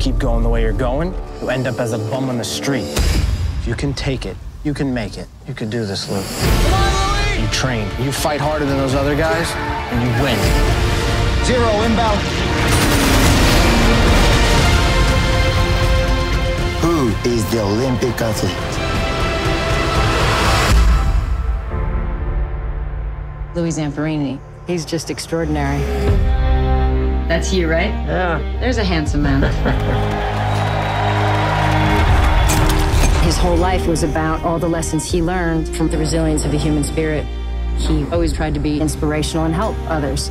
keep going the way you're going, you end up as a bum on the street. If you can take it, you can make it. You can do this, Lou. Come on, Louis! You train, you fight harder than those other guys, and you win. 0 inbound. Who is the Olympic athlete? Louis Zamperini. He's just extraordinary. That's you, right? Yeah. There's a handsome man. His whole life was about all the lessons he learned from the resilience of the human spirit. He always tried to be inspirational and help others,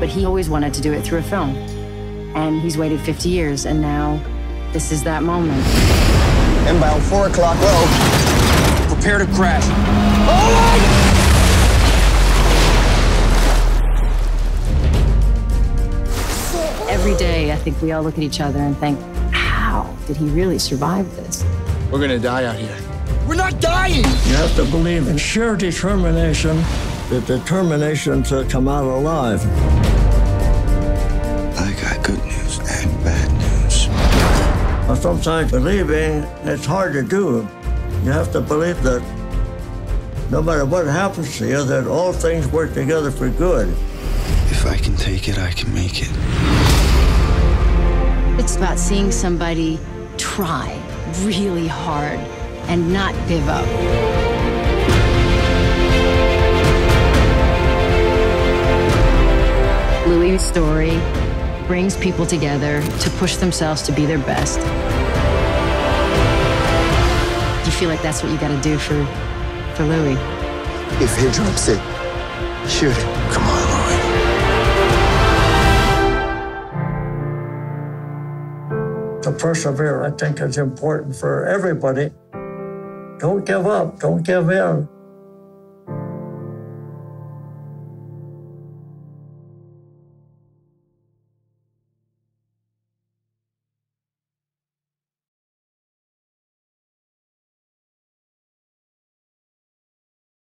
but he always wanted to do it through a film. And he's waited 50 years, and now this is that moment. Inbound, 4 o'clock low. Prepare to crash. Oh my! Every day, I think we all look at each other and think, how did he really survive this? We're gonna die out here. We're not dying! You have to believe in sheer determination, the determination to come out alive. I got good news and bad news. But sometimes believing, it's hard to do. You have to believe that no matter what happens to you, that all things work together for good. If I can take it, I can make it. It's about seeing somebody try really hard and not give up. Louis' story brings people together to push themselves to be their best. You feel like that's what you gotta do for Louis. If he drops it, shoot it. Come on, Louis. To persevere, I think, is important for everybody. Don't give up, don't give in.